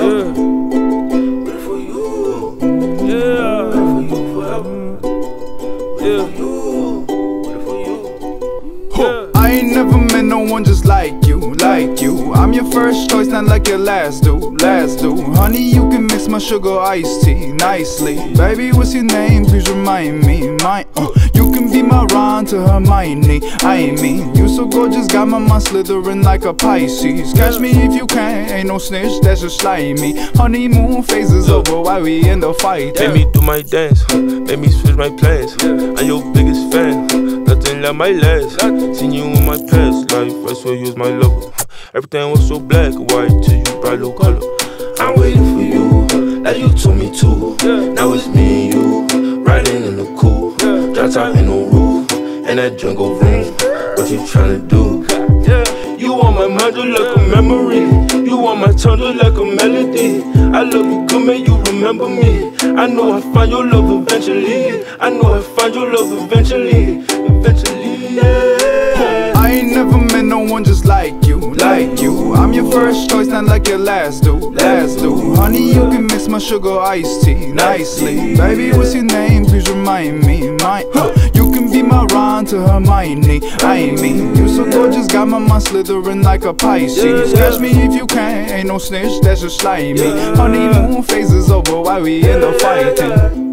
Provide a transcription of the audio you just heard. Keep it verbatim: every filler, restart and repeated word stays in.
yeah. Pray for you, yeah. Pray for you forever, yeah. Pray for you, pray for you, yeah. I ain't never met no one just like you, like you. I'm your first choice, not like your last dude, last dude. Honey, you can mix my sugar iced tea nicely. Baby, what's your name? Please remind me, my, uh. You can be my Ron to Hermione, I mean. You so gorgeous, got my mind slithering like a Pisces. Catch me if you can, ain't no snitch, that's just slimy. Honeymoon phase is over, why we in the fight? Yeah. Make me do my dance, make me switch my plans. I'm your biggest fan, nothing like my last. Seen you in my past life, I swear you was my lover. Everything was so black, white till you bright little color. I'm waiting for you, like you told me to. Now it's me and you, riding in the coupe. Drop top in no roof, and that jungle room. What you tryna do? You on my mind just like a memory. You on my tongue just like a melody. I love you, come and you remember me. I know I find your love eventually. I know I find your love eventually, eventually. Yeah. I ain't never met no one just like you, like you. I'm your first choice, not like your last dude, last dude. Honey, you can mix my sugar iced tea nicely. Baby, what's your name? Please remind me. My, huh. You can be my Ron to Hermione, I mean. You so gorgeous, got my mind slithering like a Pisces. Catch me if you can, ain't no snitch, that's just slimy. Honeymoon phase is over, why we in the fighting?